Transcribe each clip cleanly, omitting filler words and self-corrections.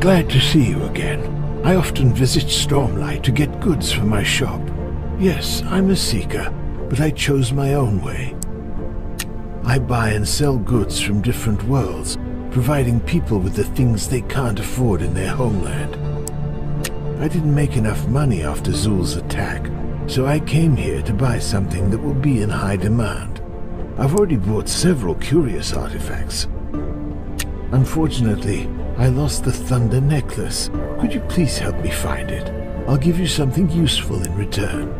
glad to see you again. I often visit Stormlight to get goods for my shop. Yes, I'm a seeker, but I chose my own way. I buy and sell goods from different worlds, providing people with the things they can't afford in their homeland. I didn't make enough money after Zul's attack, so I came here to buy something that will be in high demand. I've already bought several curious artifacts. Unfortunately, I lost the Thunder Necklace. Could you please help me find it? I'll give you something useful in return.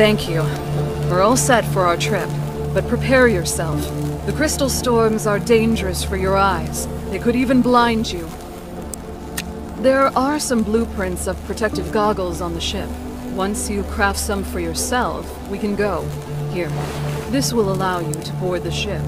Thank you. We're all set for our trip, but prepare yourself. The crystal storms are dangerous for your eyes. They could even blind you. There are some blueprints of protective goggles on the ship. Once you craft some for yourself, we can go. Here. This will allow you to board the ship.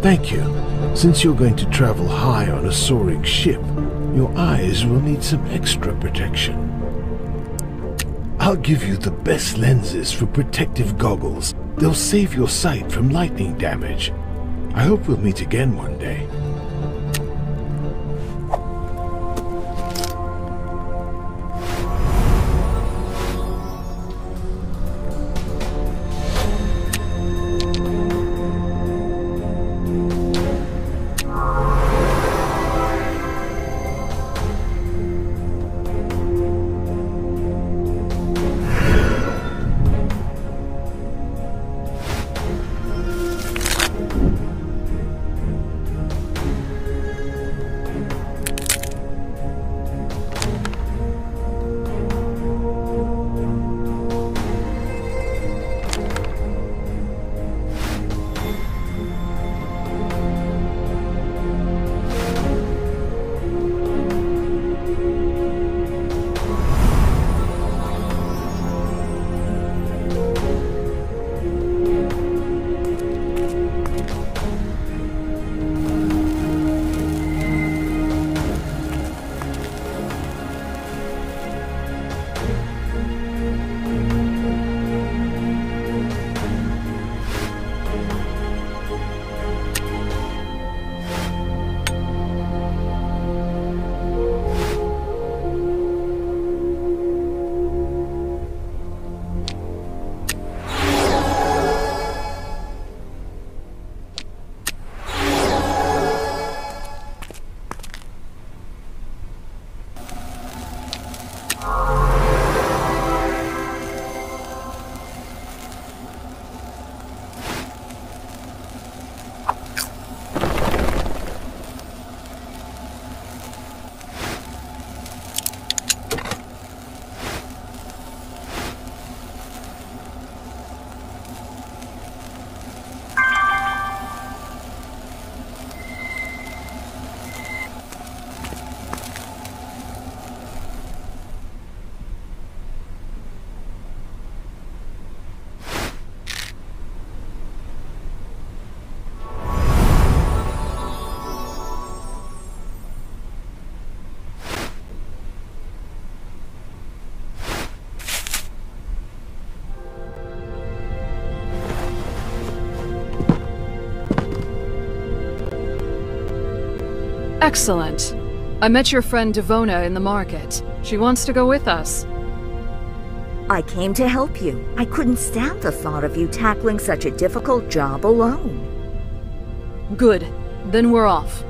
Thank you. Since you're going to travel high on a soaring ship, your eyes will need some extra protection. I'll give you the best lenses for protective goggles. They'll save your sight from lightning damage. I hope we'll meet again one day. Excellent. I met your friend Devona in the market. She wants to go with us. I came to help you. I couldn't stand the thought of you tackling such a difficult job alone. Good. Then we're off.